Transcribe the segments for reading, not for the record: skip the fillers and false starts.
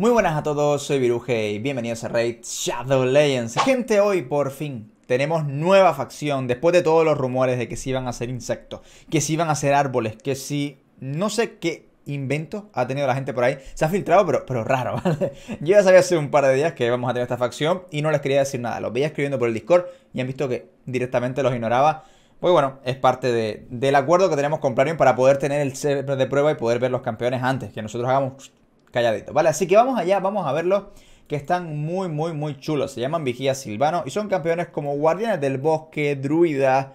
Muy buenas a todos, soy Viruje y bienvenidos a Raid Shadow Legends. Gente, hoy por fin tenemos nueva facción, después de todos los rumores de que si iban a ser insectos, que si iban a ser árboles, que si... no sé qué inventos ha tenido la gente por ahí. Se ha filtrado, pero raro, ¿vale? Yo ya sabía hace un par de días que vamos a tener esta facción y no les quería decir nada. Los veía escribiendo por el Discord y han visto que directamente los ignoraba. Pues bueno, es parte del acuerdo que tenemos con Plarium para poder tener el server de prueba y poder ver los campeones antes que nosotros hagamos... calladito, ¿vale? Así que vamos allá, vamos a verlos, que están muy chulos. Se llaman Vigías Silvanos y son campeones como guardianes del bosque, druidas.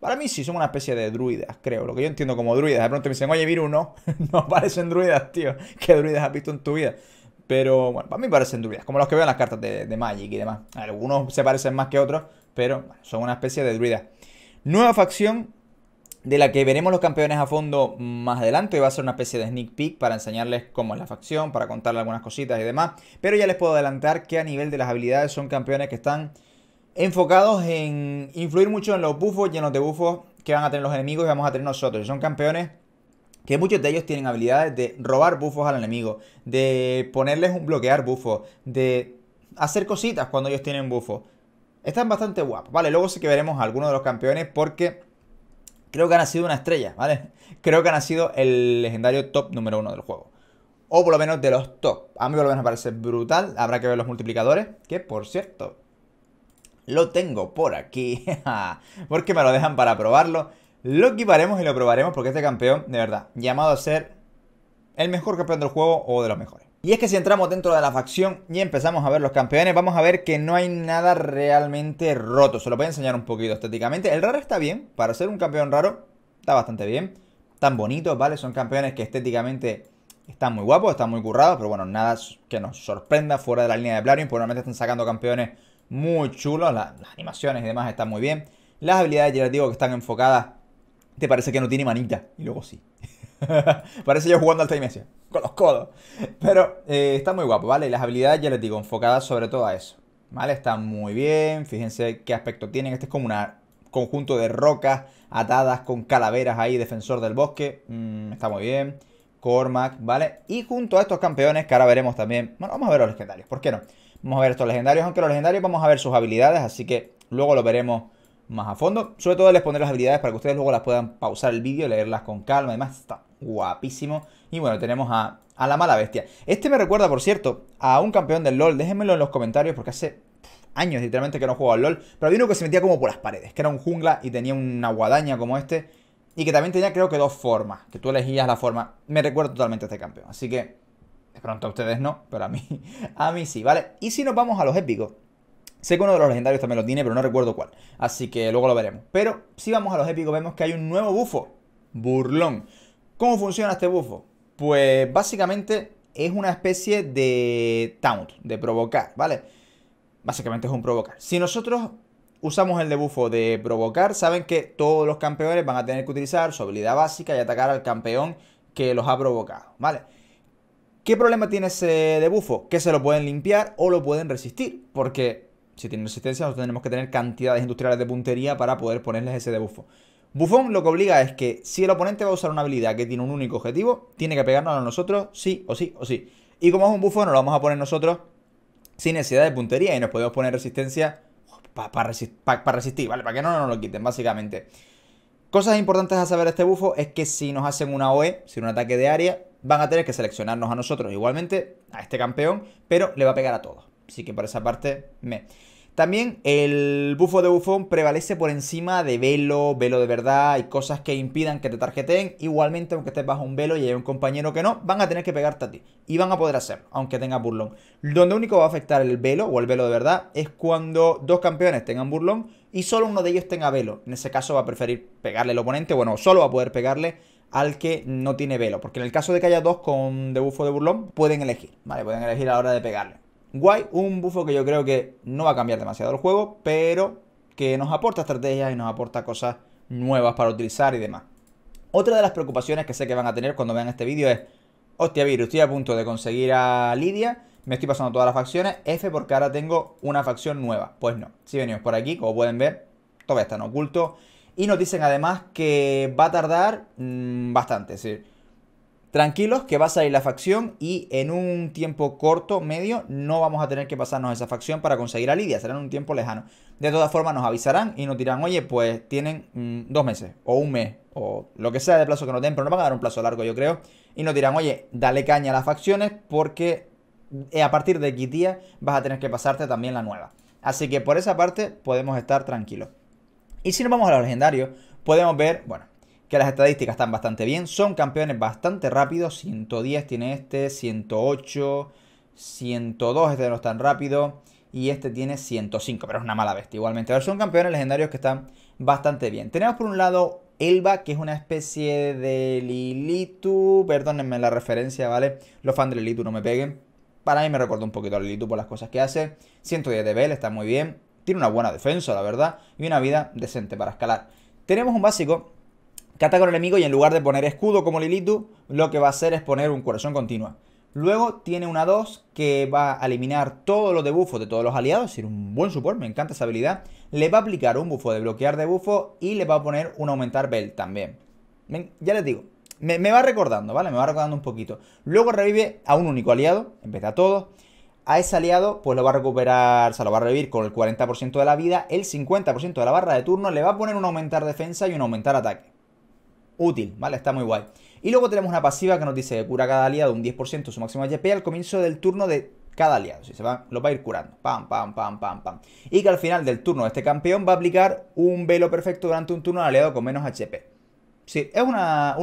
Para mí sí, son una especie de druidas, creo, lo que yo entiendo como druidas. De pronto me dicen, oye, Viru, no, no parecen druidas, tío. ¿Qué druidas has visto en tu vida? Pero, bueno, para mí parecen druidas, como los que veo en las cartas de Magic y demás. Algunos se parecen más que otros, pero bueno, son una especie de druidas. Nueva facción de la que veremos los campeones a fondo más adelante. Hoy va a ser una especie de sneak peek para enseñarles cómo es la facción, para contarles algunas cositas y demás. Pero ya les puedo adelantar que a nivel de las habilidades son campeones que están enfocados en influir mucho en los buffos y en los debuffos que van a tener los enemigos y vamos a tener nosotros. Son campeones que muchos de ellos tienen habilidades de robar buffos al enemigo, de ponerles un bloquear buffo, de hacer cositas cuando ellos tienen buffos. Están bastante guapos, ¿vale? Luego sí que veremos a algunos de los campeones porque... creo que han sido una estrella, ¿vale? Creo que han sido el legendario top número 1 del juego. O por lo menos de los top. A mí por lo menos me parece brutal. Habrá que ver los multiplicadores. Que, por cierto, lo tengo por aquí. Porque me lo dejan para probarlo. Lo equiparemos y lo probaremos porque este campeón, de verdad, llamado a ser el mejor campeón del juego o de los mejores. Y es que si entramos dentro de la facción y empezamos a ver los campeones, vamos a ver que no hay nada realmente roto. Se lo voy a enseñar un poquito estéticamente. El raro está bien, para ser un campeón raro está bastante bien. Están bonitos, ¿vale? Son campeones que estéticamente están muy guapos, están muy currados. Pero bueno, nada que nos sorprenda fuera de la línea de Plarium. Probablemente están sacando campeones muy chulos. Las animaciones y demás están muy bien. Las habilidades, ya les digo, que están enfocadas. Te parece que no tiene manita. Y luego sí. Parece yo jugando al Time con los codos. Pero está muy guapo, ¿vale? Y las habilidades, ya les digo, enfocadas sobre todo a eso, ¿vale? Están muy bien. Fíjense qué aspecto tienen. Este es como un conjunto de rocas atadas con calaveras ahí, defensor del bosque. Está muy bien. Cormac, ¿vale? Y junto a estos campeones, que ahora veremos también... bueno, vamos a ver los legendarios, ¿por qué no? Vamos a ver estos legendarios, aunque los legendarios vamos a ver sus habilidades, así que luego lo veremos más a fondo. Sobre todo les pondré las habilidades para que ustedes luego las puedan pausar el vídeo, leerlas con calma. Además está guapísimo. Y bueno, tenemos a la mala bestia. Este me recuerda, por cierto, a un campeón del LoL. Déjenmelo en los comentarios porque hace años literalmente que no juego al LoL. Pero había uno que se metía como por las paredes, que era un jungla y tenía una guadaña como este. Y que también tenía creo que dos formas, que tú elegías la forma. Me recuerda totalmente a este campeón. Así que de pronto a ustedes no, pero a mí sí, ¿vale? Y si nos vamos a los épicos. Sé que uno de los legendarios también lo tiene, pero no recuerdo cuál. Así que luego lo veremos. Pero si vamos a los épicos, vemos que hay un nuevo bufo. Burlón. ¿Cómo funciona este bufo? Pues básicamente es una especie de taunt, de provocar, ¿vale? Básicamente es un provocar. Si nosotros usamos el bufo de provocar, saben que todos los campeones van a tener que utilizar su habilidad básica y atacar al campeón que los ha provocado, ¿vale? ¿Qué problema tiene ese bufo? Que se lo pueden limpiar o lo pueden resistir, porque... si tienen resistencia, nosotros tenemos que tener cantidades industriales de puntería para poder ponerles ese debuffo. Bufón lo que obliga es que si el oponente va a usar una habilidad que tiene un único objetivo, tiene que pegarnos a nosotros sí o sí o sí. Y como es un bufón, nos lo vamos a poner nosotros sin necesidad de puntería y nos podemos poner resistencia para resistir, ¿vale? Para que no nos lo quiten, básicamente. Cosas importantes a saber de este bufo es que si nos hacen una OE, si un ataque de área, van a tener que seleccionarnos a nosotros igualmente, a este campeón, pero le va a pegar a todos. Así que por esa parte, También el bufo de bufón prevalece por encima de velo, velo de verdad y cosas que impidan que te tarjeteen. Igualmente, aunque estés bajo un velo y haya un compañero que no, van a tener que pegarte a ti. Y van a poder hacerlo, aunque tenga burlón. Donde único va a afectar el velo o el velo de verdad es cuando dos campeones tengan burlón y solo uno de ellos tenga velo. En ese caso va a preferir pegarle al oponente, bueno, solo va a poder pegarle al que no tiene velo. Porque en el caso de que haya dos con de bufo de burlón, pueden elegir, ¿vale? Pueden elegir a la hora de pegarle. Guay, un bufo que yo creo que no va a cambiar demasiado el juego, pero que nos aporta estrategias y nos aporta cosas nuevas para utilizar y demás. Otra de las preocupaciones que sé que van a tener cuando vean este vídeo es: hostia, Virus, estoy a punto de conseguir a Lidia, me estoy pasando todas las facciones, F porque ahora tengo una facción nueva. Pues no, si venimos por aquí, como pueden ver, todavía están ocultos. Y nos dicen además que va a tardar bastante, es decir... Tranquilos que va a salir la facción y en un tiempo corto, medio, no vamos a tener que pasarnos esa facción para conseguir a Lidia. Será en un tiempo lejano. De todas formas nos avisarán y nos dirán, oye, pues tienen 2 meses o 1 mes o lo que sea de plazo que nos den, pero nos van a dar un plazo largo yo creo. Y nos dirán, oye, dale caña a las facciones porque a partir de X día vas a tener que pasarte también la nueva. Así que por esa parte podemos estar tranquilos. Y si nos vamos a los legendarios, podemos ver, bueno, que las estadísticas están bastante bien. Son campeones bastante rápidos. 110 tiene este, 108, 102 este no es tan rápido. Y este tiene 105, pero es una mala bestia igualmente. A ver, son campeones legendarios que están bastante bien. Tenemos por un lado Elba, que es una especie de Lilitu. Perdónenme la referencia, ¿vale? Los fans de Lilitu no me peguen. Para mí me recuerda un poquito a Lilitu por las cosas que hace. 110 de BL, está muy bien. Tiene una buena defensa, la verdad. Y una vida decente para escalar. Tenemos un básico que ataca al enemigo y en lugar de poner escudo como Lilitu, lo que va a hacer es poner un corazón continua. Luego tiene una 2 que va a eliminar todos los debuffos de todos los aliados, es decir, un buen support, me encanta esa habilidad. Le va a aplicar un bufo de bloquear debuffo y le va a poner un aumentar bell también. Ya les digo, me va recordando, ¿vale? Me va recordando un poquito. Luego revive a un único aliado, en vez de a todos. A ese aliado, pues lo va a recuperar, se lo va a revivir con el 40% de la vida, el 50% de la barra de turno, le va a poner un aumentar defensa y un aumentar ataque. Útil, ¿vale? Está muy guay. Y luego tenemos una pasiva que nos dice que cura a cada aliado un 10% de su máximo HP al comienzo del turno de cada aliado. Si se va, lo va a ir curando. Pam, pam, pam, pam, pam. Y que al final del turno de este campeón va a aplicar un velo perfecto durante un turno al aliado con menos HP. Sí, es un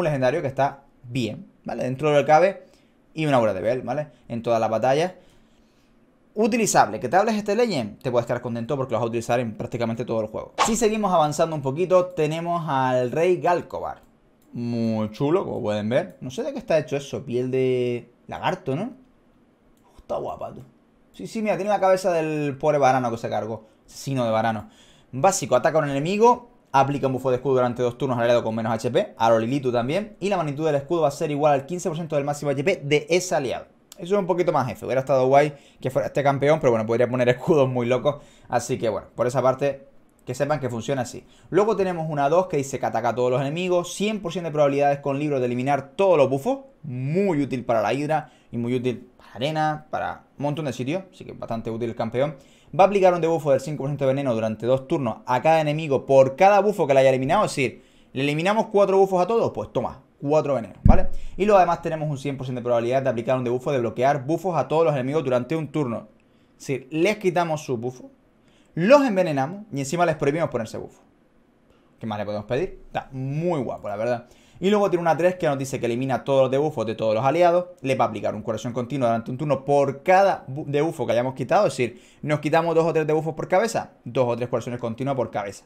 legendario que está bien, ¿vale? Dentro de lo que cabe y una aura de Bell, ¿vale? En todas las batallas. Utilizable, que te hables este Legend, te puedes estar contento porque lo vas a utilizar en prácticamente todo el juego. Si seguimos avanzando un poquito, tenemos al rey Galkovar. Muy chulo, como pueden ver. No sé de qué está hecho eso. Piel de lagarto, ¿no? Está guapa, tú. Sí, mira, tiene la cabeza del pobre varano que se cargó. Asesino de varano. Básico, ataca a un enemigo. Aplica un bufo de escudo durante 2 turnos al aliado con menos HP. A lo Lilitu también. Y la magnitud del escudo va a ser igual al 15% del máximo HP de ese aliado. Eso es un poquito más jefe. Hubiera estado guay que fuera este campeón, pero bueno, podría poner escudos muy locos. Así que bueno, por esa parte... que sepan que funciona así. Luego tenemos una 2 que dice que ataca a todos los enemigos. 100% de probabilidades con libro de eliminar todos los buffos. Muy útil para la hidra. Y muy útil para arena. Para un montón de sitios. Así que bastante útil el campeón. Va a aplicar un debuffo del 5% de veneno durante 2 turnos a cada enemigo. Por cada buffo que le haya eliminado. Es decir, ¿le eliminamos 4 buffos a todos? Pues toma, 4 venenos, ¿vale? Y luego además tenemos un 100% de probabilidad de aplicar un debuffo de bloquear buffos a todos los enemigos durante un turno. Es decir, les quitamos su buffo, los envenenamos y encima les prohibimos ponerse buffo. ¿Qué más le podemos pedir? Está muy guapo, la verdad. Y luego tiene una 3 que nos dice que elimina todos los debuffos de todos los aliados. Le va a aplicar un corazón continuo durante un turno por cada debuffo que hayamos quitado. Es decir, nos quitamos 2 o 3 debuffos por cabeza, 2 o 3 corazones continuos por cabeza.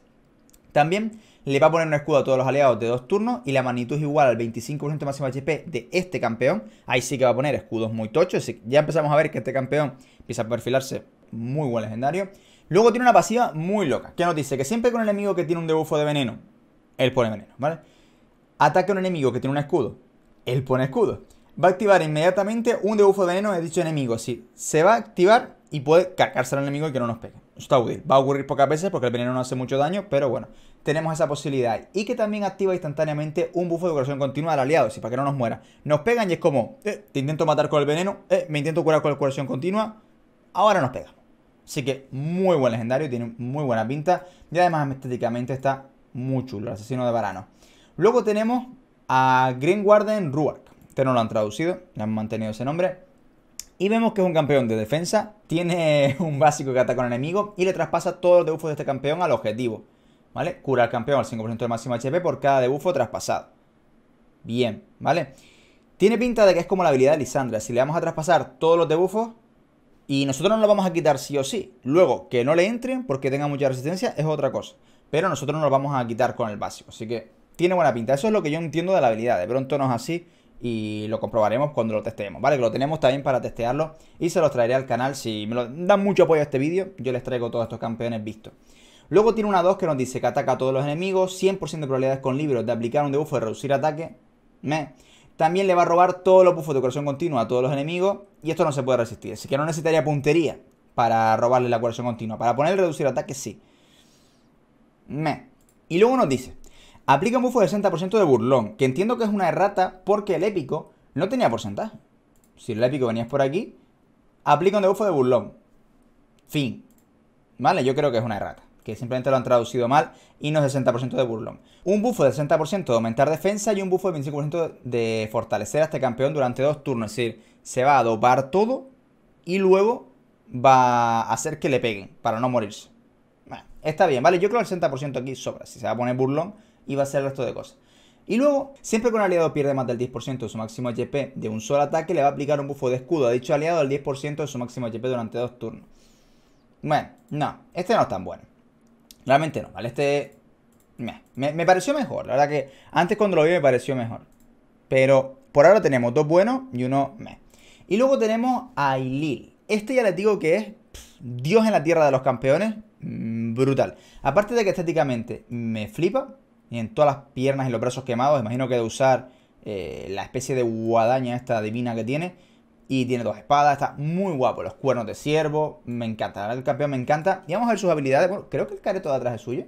También le va a poner un escudo a todos los aliados de 2 turnos y la magnitud es igual al 25% máximo HP de este campeón. Ahí sí que va a poner escudos muy tochos. Ya empezamos a ver que este campeón empieza a perfilarse muy buen legendario. Luego tiene una pasiva muy loca, que nos dice que siempre que un enemigo que tiene un debuffo de veneno, él pone veneno, ¿vale? Ataca a un enemigo que tiene un escudo, él pone escudo. Va a activar inmediatamente un debuffo de veneno de dicho enemigo, sí. Se va a activar y puede cargarse al enemigo y que no nos pegue. Está útil, va a ocurrir pocas veces porque el veneno no hace mucho daño, pero bueno, tenemos esa posibilidad. Y que también activa instantáneamente un buffo de curación continua al aliado, sí, para que no nos muera. Nos pegan y es como, te intento matar con el veneno, me intento curar con la curación continua, ahora nos pega. Así que muy buen legendario, tiene muy buena pinta y además estéticamente está muy chulo, el asesino de varano. Luego tenemos a Green Warden Ruark, este no lo han traducido, le han mantenido ese nombre. Y vemos que es un campeón de defensa, tiene un básico que ataca a un enemigo y le traspasa todos los debuffos de este campeón al objetivo, ¿vale? Cura al campeón al 5% del máximo HP por cada debuffo traspasado. Bien, ¿vale? Tiene pinta de que es como la habilidad de Lissandra, si le vamos a traspasar todos los debuffos, y nosotros no lo vamos a quitar sí o sí. Luego, que no le entren porque tenga mucha resistencia es otra cosa. Pero nosotros no lo vamos a quitar con el básico. Así que tiene buena pinta. Eso es lo que yo entiendo de la habilidad. De pronto no es así y lo comprobaremos cuando lo testeemos. Vale, que lo tenemos también para testearlo y se los traeré al canal. Si me lo dan mucho apoyo a este vídeo, yo les traigo todos estos campeones vistos. Luego tiene una 2 que nos dice que ataca a todos los enemigos. 100% de probabilidades con libros de aplicar un debuffo de reducir ataque. También le va a robar todos los buffos de curación continua a todos los enemigos. Y esto no se puede resistir. Así que no necesitaría puntería para robarle la curación continua. Para poner el reducir ataque, sí. Y luego nos dice, aplica un buffo del 60% de burlón. Que entiendo que es una errata porque el épico No tenía porcentaje. Si el épico venías por aquí, aplica un debuffo de burlón. Fin. Vale, yo creo que es una errata, que simplemente lo han traducido mal y no es 60% de burlón. Un buffo de 60% de aumentar defensa y un buffo de 25% de fortalecer a este campeón durante 2 turnos. Es decir, se va a dopar todo y luego va a hacer que le peguen para no morirse. Bueno, está bien, ¿vale? Yo creo que el 60% aquí sobra. Si se va a poner burlón y va a hacer el resto de cosas. Y luego, siempre que un aliado pierde más del 10% de su máximo HP de un solo ataque, le va a aplicar un buffo de escudo a dicho aliado al 10% de su máximo HP durante 2 turnos. Bueno, no, este no es tan bueno. Realmente no, ¿vale? Este me pareció mejor, la verdad que antes cuando lo vi me pareció mejor. Pero por ahora tenemos 2 buenos y uno Y luego tenemos a Ylil. Este ya les digo que es Dios en la tierra de los campeones. Brutal. Aparte de que estéticamente me flipa. Y en todas las piernas y los brazos quemados. Imagino que de usar la especie de guadaña esta divina que tiene. Y tiene 2 espadas. Está muy guapo. Los cuernos de ciervo. Me encanta. El campeón me encanta. Y vamos a ver sus habilidades. Bueno, creo que el careto de atrás es suyo.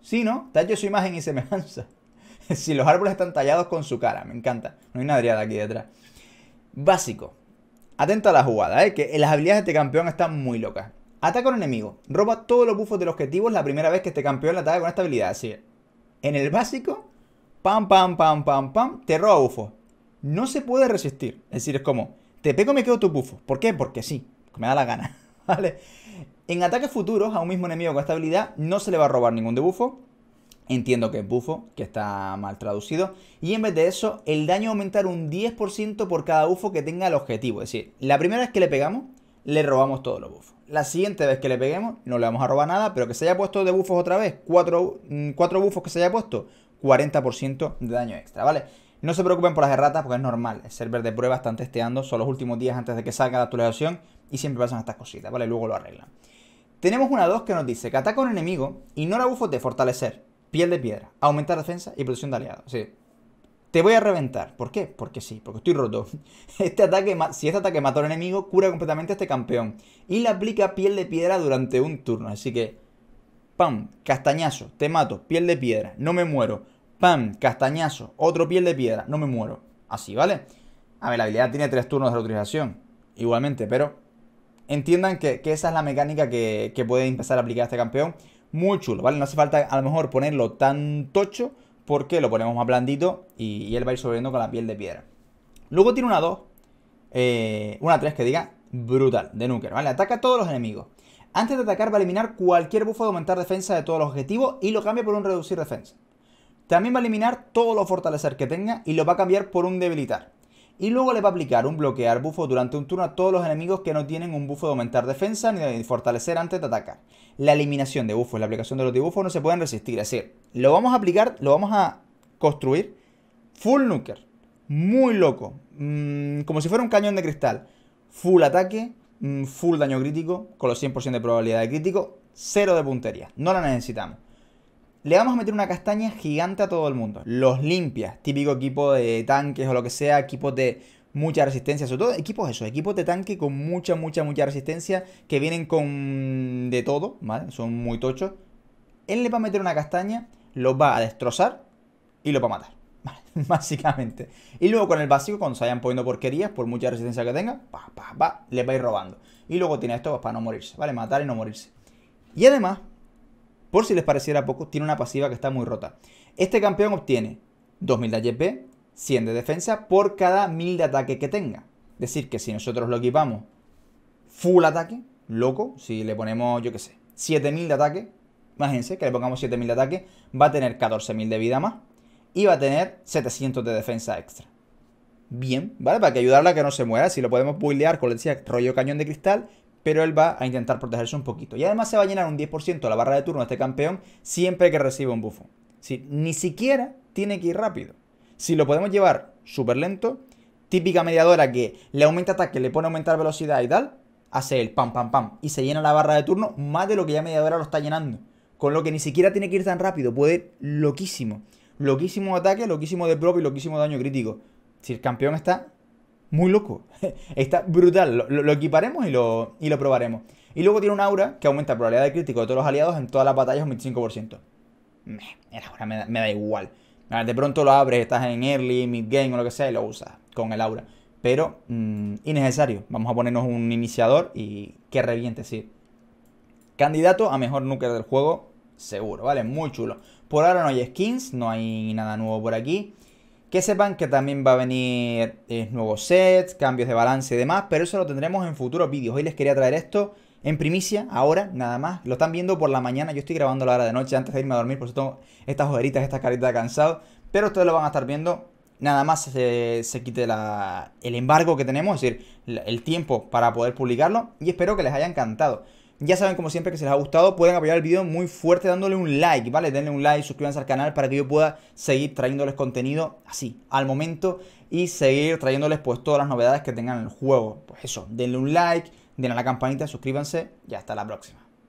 Sí, ¿no? Tallo su imagen y semejanza. Si los árboles están tallados con su cara. Me encanta. No hay una driada aquí detrás. Básico. Atento a la jugada, que las habilidades de este campeón están muy locas. Ataca a un enemigo. Roba todos los buffos de los objetivos la primera vez que este campeón le ataca con esta habilidad. Así, en el básico, pam, pam, pam, pam, pam, te roba buffos. No se puede resistir. Es decir, es como, te pego y me quedo tus buffos. ¿Por qué? Porque sí, me da la gana. ¿Vale? En ataques futuros a un mismo enemigo con esta habilidad no se le va a robar ningún debuffo. Entiendo que es bufo, que está mal traducido. Y en vez de eso, el daño va a aumentar un 10% por cada bufo que tenga el objetivo. Es decir, la primera vez que le pegamos, le robamos todos los bufos. La siguiente vez que le peguemos, no le vamos a robar nada, pero que se haya puesto de bufos otra vez, 4 bufos que se haya puesto, 40% de daño extra, ¿vale? No se preocupen por las erratas porque es normal. El server de prueba están testeando, son los últimos días antes de que salga la actualización y siempre pasan estas cositas, ¿vale? Luego lo arreglan. Tenemos una 2 que nos dice que ataca a un enemigo y no la bufos de fortalecer. Piel de piedra, aumentar defensa y protección de aliados. Sí. Te voy a reventar. ¿Por qué? Porque sí, porque estoy roto. Si este ataque mató al enemigo, cura completamente a este campeón. Y le aplica piel de piedra durante 1 turno. Así que, pam, castañazo, te mato, piel de piedra, no me muero. Pam, castañazo, otro piel de piedra, no me muero. Así, ¿vale? A ver, la habilidad tiene 3 turnos de reutilización. Igualmente, pero entiendan que esa es la mecánica que puede empezar a aplicar a este campeón. Muy chulo, ¿vale? No hace falta a lo mejor ponerlo tan tocho porque lo ponemos más blandito y él va a ir sobreviviendo con la piel de piedra. Luego tiene una 2, una 3 que diga brutal, de Nuker, ¿vale? Ataca a todos los enemigos. Antes de atacar va a eliminar cualquier buffo de aumentar defensa de todos los objetivos y lo cambia por un reducir defensa. También va a eliminar todos los fortalecer que tenga y lo va a cambiar por un debilitar. Y luego le va a aplicar un bloquear buffo durante 1 turno a todos los enemigos que no tienen un buffo de aumentar defensa ni de fortalecer antes de atacar. La eliminación de buffos, la aplicación de los dibujos no se pueden resistir. Es decir, lo vamos a aplicar, lo vamos a construir full nuker, muy loco, como si fuera un cañón de cristal. Full ataque, full daño crítico, con los 100% de probabilidad de crítico, 0 de puntería, no la necesitamos. Le vamos a meter una castaña gigante a todo el mundo. Los limpias, típico equipo de tanques o lo que sea, equipos de mucha resistencia, sobre todo equipos esos, equipos de tanque con mucha resistencia, que vienen con de todo, ¿vale? Son muy tochos. Él le va a meter una castaña, los va a destrozar y los va a matar, ¿vale? Básicamente. Y luego con el básico, cuando se vayan poniendo porquerías, por mucha resistencia que tenga, pa, pa, pa, les va a ir robando. Y luego tiene esto para no morirse, ¿vale? Matar y no morirse. Y además, por si les pareciera poco, tiene una pasiva que está muy rota. Este campeón obtiene 2000 de HP, 100 de defensa por cada 1000 de ataque que tenga. Es decir, que si nosotros lo equipamos full ataque, loco, si le ponemos, yo qué sé, 7000 de ataque, imagínense que le pongamos 7000 de ataque, va a tener 14000 de vida más y va a tener 700 de defensa extra. Bien, ¿vale? Para que ayudarla a que no se muera, si lo podemos buildear con, les decía, rollo cañón de cristal. Pero él va a intentar protegerse un poquito. Y además se va a llenar un 10% la barra de turno de este campeón siempre que reciba un buffo. Sí, ni siquiera tiene que ir rápido. Si lo podemos llevar súper lento, típica mediadora que le aumenta ataque, le pone a aumentar velocidad y tal, hace el pam, pam, pam. Y se llena la barra de turno más de lo que ya mediadora lo está llenando. Con lo que ni siquiera tiene que ir tan rápido. Puede ir loquísimo. Loquísimo ataque, loquísimo de propio y loquísimo daño crítico. Si el campeón está muy loco, está brutal, lo equiparemos y lo probaremos. Y luego tiene un aura que aumenta la probabilidad de crítico de todos los aliados en todas las batallas un 25%. El aura me da igual. De pronto lo abres, estás en early, mid game o lo que sea y lo usas con el aura. Pero innecesario. Vamos a ponernos un iniciador y que reviente, sí. Candidato a mejor nuker del juego, seguro, ¿vale? Muy chulo. Por ahora no hay skins, no hay nada nuevo por aquí. Que sepan que también va a venir nuevos sets, cambios de balance y demás, pero eso lo tendremos en futuros vídeos. Hoy les quería traer esto en primicia, ahora, nada más. Lo están viendo por la mañana, yo estoy grabando la hora de noche antes de irme a dormir, por eso tengo estas ojeritas, estas caritas de cansado. Pero ustedes lo van a estar viendo, nada más se quite el embargo que tenemos, es decir, el tiempo para poder publicarlo. Y espero que les haya encantado. Ya saben, como siempre, que si les ha gustado pueden apoyar el vídeo muy fuerte dándole un like, ¿vale? Denle un like, suscríbanse al canal para que yo pueda seguir trayéndoles contenido así, al momento, y seguir trayéndoles pues todas las novedades que tengan en el juego. Pues eso, denle un like, denle a la campanita, suscríbanse y hasta la próxima.